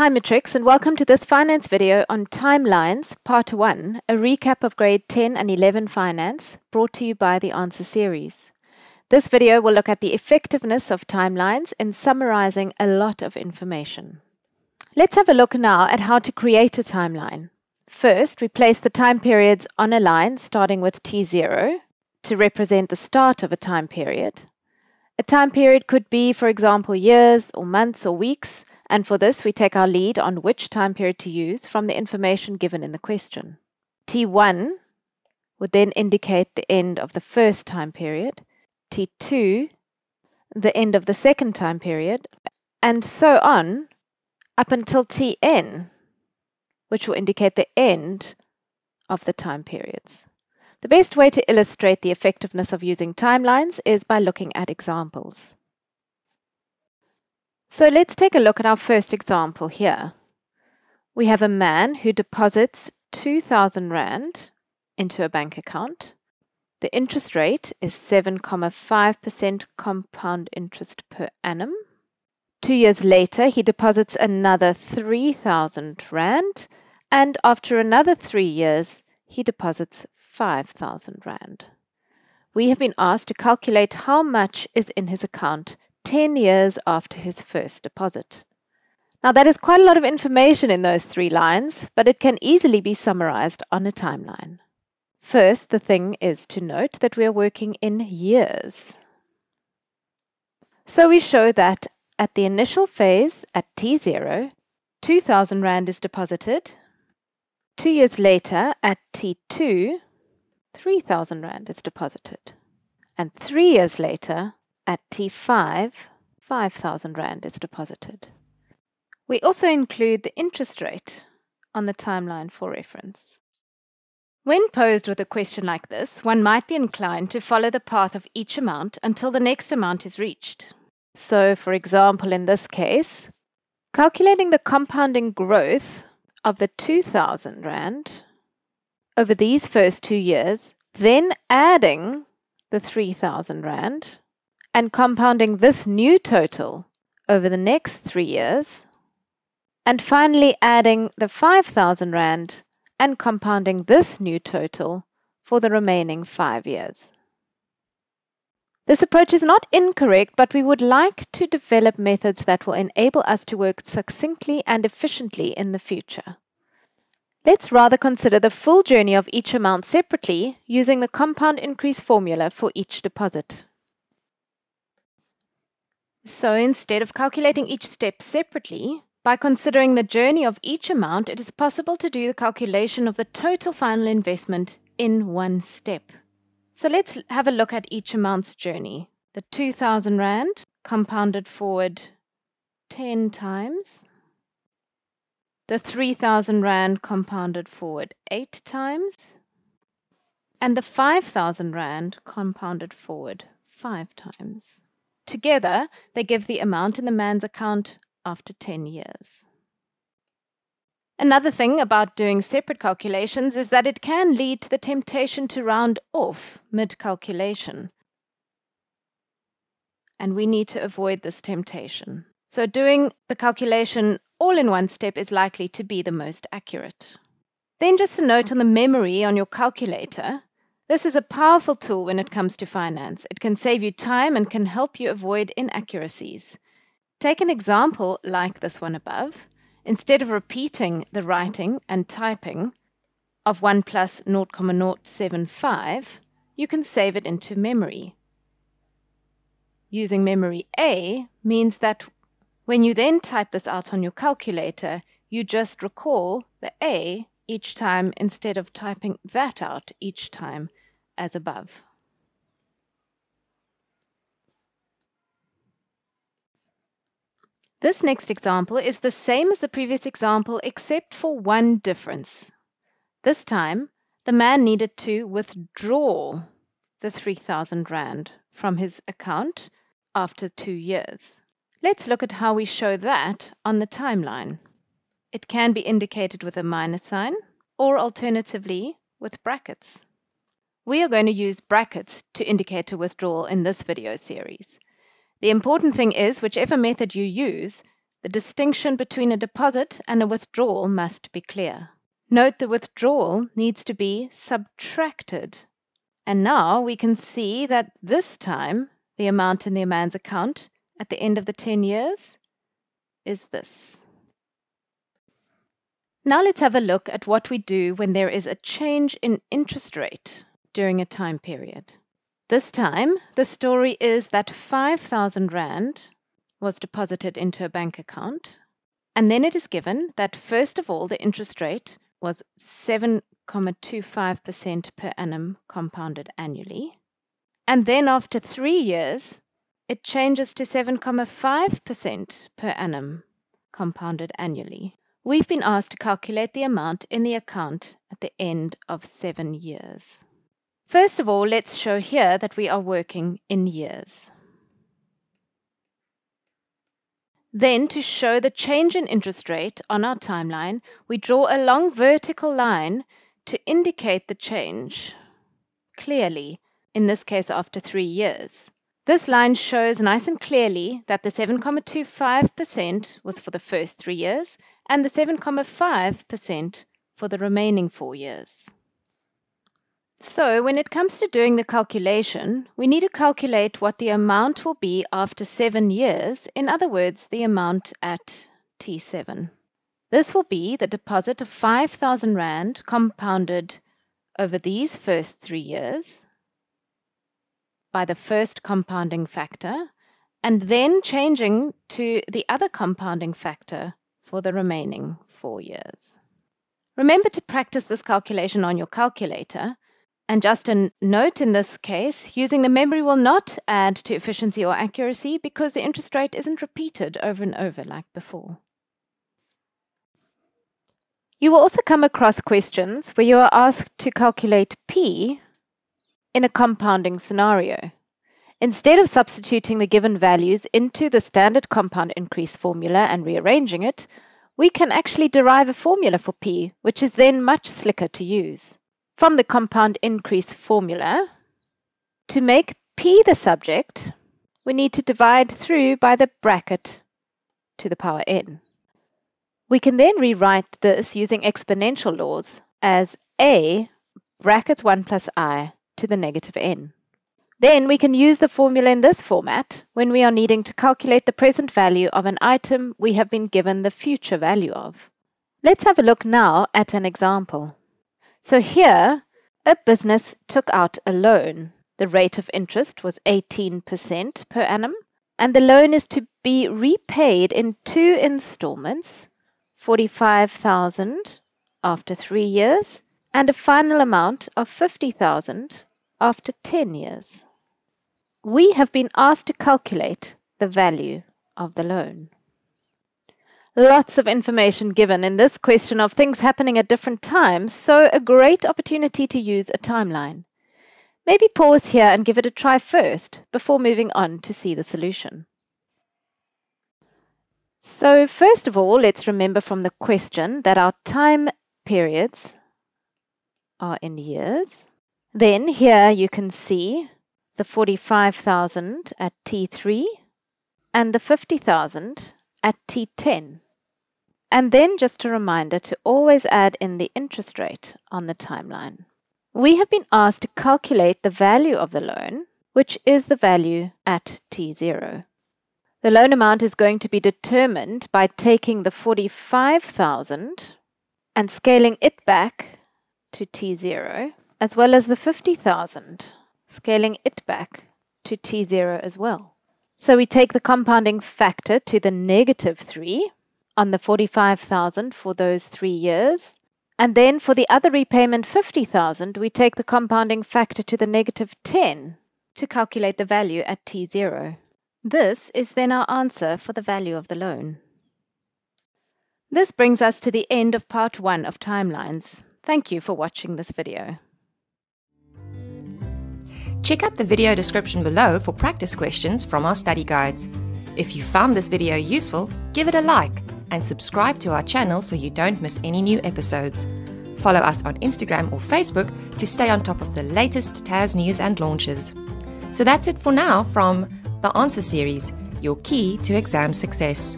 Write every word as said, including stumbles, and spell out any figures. Hi Matrix, and welcome to this finance video on Timelines Part one, a recap of Grade ten and eleven Finance, brought to you by The Answer Series. This video will look at the effectiveness of timelines in summarizing a lot of information. Let's have a look now at how to create a timeline. First, we place the time periods on a line starting with T zero to represent the start of a time period. A time period could be, for example, years or months or weeks. And for this, we take our lead on which time period to use from the information given in the question. T one would then indicate the end of the first time period, T two the end of the second time period, and so on up until T n, which will indicate the end of the time periods. The best way to illustrate the effectiveness of using timelines is by looking at examples. So let's take a look at our first example here. We have a man who deposits two thousand rand into a bank account. The interest rate is seven point five percent compound interest per annum. Two years later, he deposits another three thousand rand, and after another three years, he deposits five thousand rand. We have been asked to calculate how much is in his account ten years after his first deposit. Now that is quite a lot of information in those three lines, but it can easily be summarized on a timeline. First, the thing is to note that we are working in years. So we show that at the initial phase, at T zero, two thousand rand is deposited. Two years later, at T two, three thousand rand is deposited. And three years later, at T five, five thousand rand is deposited. We also include the interest rate on the timeline for reference. When posed with a question like this, one might be inclined to follow the path of each amount until the next amount is reached. So, for example, in this case, calculating the compounding growth of the two thousand rand over these first two years, then adding the three thousand rand, and compounding this new total over the next three years, and finally adding the five thousand rand and compounding this new total for the remaining five years. This approach is not incorrect, but we would like to develop methods that will enable us to work succinctly and efficiently in the future. Let's rather consider the full journey of each amount separately using the compound increase formula for each deposit. So instead of calculating each step separately, by considering the journey of each amount, it is possible to do the calculation of the total final investment in one step. So let's have a look at each amount's journey. The two thousand rand compounded forward ten times, the three thousand rand compounded forward eight times, and the five thousand rand compounded forward five times. Together, they give the amount in the man's account after ten years. Another thing about doing separate calculations is that it can lead to the temptation to round off mid-calculation. And we need to avoid this temptation. So doing the calculation all in one step is likely to be the most accurate. Then just a note on the memory on your calculator. This is a powerful tool when it comes to finance. It can save you time and can help you avoid inaccuracies. Take an example like this one above. Instead of repeating the writing and typing of one plus zero point zero seven five, you can save it into memory. Using memory A means that when you then type this out on your calculator, you just recall the A each time instead of typing that out each time as above. This next example is the same as the previous example except for one difference. This time, the man needed to withdraw the three thousand rand from his account after two years. Let's look at how we show that on the timeline. It can be indicated with a minus sign or alternatively with brackets. We are going to use brackets to indicate a withdrawal in this video series. The important thing is, whichever method you use, The distinction between a deposit and a withdrawal must be clear. Note the withdrawal needs to be subtracted. And now we can see that this time, the amount in the man's account at the end of the ten years is this. Now let's have a look at what we do when there is a change in interest rate during a time period. This time, the story is that five thousand rand was deposited into a bank account, and then it is given that first of all the interest rate was seven point two five percent per annum compounded annually, and then after three years it changes to seven point five percent per annum compounded annually. We've been asked to calculate the amount in the account at the end of seven years. First of all, let's show here that we are working in years. Then, to show the change in interest rate on our timeline, we draw a long vertical line to indicate the change clearly, in this case after three years. This line shows nice and clearly that the seven point two five percent was for the first three years and the seven point five percent for the remaining four years. So, when it comes to doing the calculation, we need to calculate what the amount will be after seven years, in other words, the amount at T seven. This will be the deposit of five thousand rand compounded over these first three years by the first compounding factor, and then changing to the other compounding factor for the remaining four years. Remember to practice this calculation on your calculator. And just a note in this case, using the memory will not add to efficiency or accuracy because the interest rate isn't repeated over and over like before. You will also come across questions where you are asked to calculate P in a compounding scenario. Instead of substituting the given values into the standard compound increase formula and rearranging it, we can actually derive a formula for P, which is then much slicker to use. From the compound increase formula, to make P the subject, we need to divide through by the bracket to the power n. We can then rewrite this using exponential laws as a brackets one plus I to the negative n. Then we can use the formula in this format when we are needing to calculate the present value of an item we have been given the future value of. Let's have a look now at an example. So here, a business took out a loan. The rate of interest was eighteen percent per annum, and the loan is to be repaid in two installments, forty-five thousand after three years, and a final amount of fifty thousand after ten years. We have been asked to calculate the value of the loan. Lots of information given in this question of things happening at different times, so a great opportunity to use a timeline. Maybe pause here and give it a try first before moving on to see the solution. So first of all, let's remember from the question that our time periods are in years. Then here you can see the forty-five thousand at T three and the fifty thousand at T ten. And then just a reminder to always add in the interest rate on the timeline. We have been asked to calculate the value of the loan, which is the value at T zero. The loan amount is going to be determined by taking the forty-five thousand and scaling it back to T zero, as well as the fifty thousand, scaling it back to T zero as well. So we take the compounding factor to the negative three on the forty-five thousand for those three years. And then for the other repayment, fifty thousand, we take the compounding factor to the negative ten to calculate the value at T zero. This is then our answer for the value of the loan. This brings us to the end of part one of Timelines. Thank you for watching this video. Check out the video description below for practice questions from our study guides. If you found this video useful, give it a like and subscribe to our channel so you don't miss any new episodes. Follow us on Instagram or Facebook to stay on top of the latest TAS news and launches. So that's it for now from The Answer Series, your key to exam success.